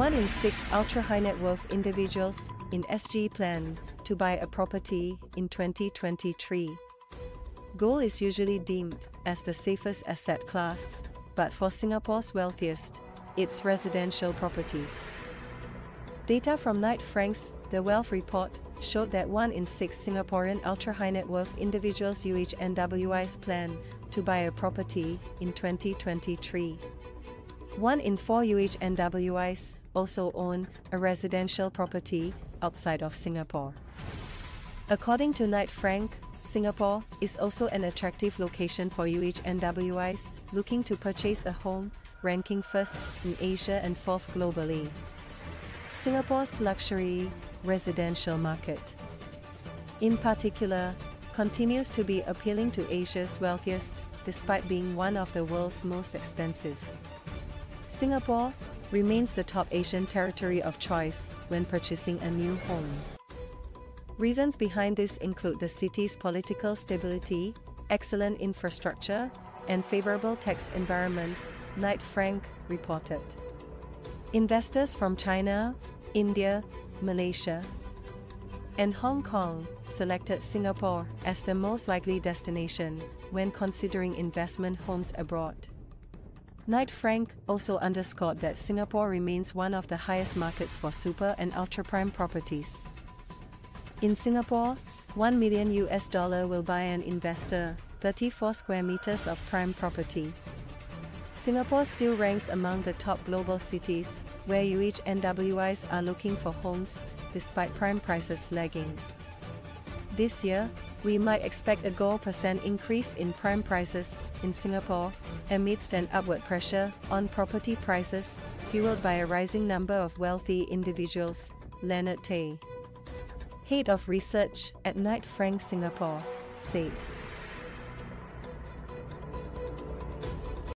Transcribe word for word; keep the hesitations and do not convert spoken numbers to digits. one in six ultra-high net worth individuals in S G plan to buy a property in twenty twenty-three. Gold is usually deemed as the safest asset class, but for Singapore's wealthiest, it's residential properties. Data from Knight Frank's The Wealth Report showed that one in six Singaporean ultra-high net worth individuals U H N Ws plan to buy a property in twenty twenty-three. One in four U H N Ws also own a residential property outside of Singapore. According to Knight Frank, Singapore is also an attractive location for U H N Ws looking to purchase a home, ranking first in Asia and fourth globally. Singapore's luxury residential market, in particular, continues to be appealing to Asia's wealthiest despite being one of the world's most expensive. Singapore remains the top Asian territory of choice when purchasing a new home. Reasons behind this include the city's political stability, excellent infrastructure, and favorable tax environment, Knight Frank reported. Investors from China, India, Malaysia, and Hong Kong selected Singapore as the most likely destination when considering investment homes abroad. Knight Frank also underscored that Singapore remains one of the highest markets for super and ultra-prime properties. In Singapore, one million U S dollars will buy an investor thirty-four square meters of prime property. Singapore still ranks among the top global cities where U H N Ws are looking for homes, despite prime prices lagging. This year, we might expect a four percent increase in prime prices in Singapore, amidst an upward pressure on property prices fueled by a rising number of wealthy individuals, Leonard Tay, head of research at Knight Frank Singapore, said.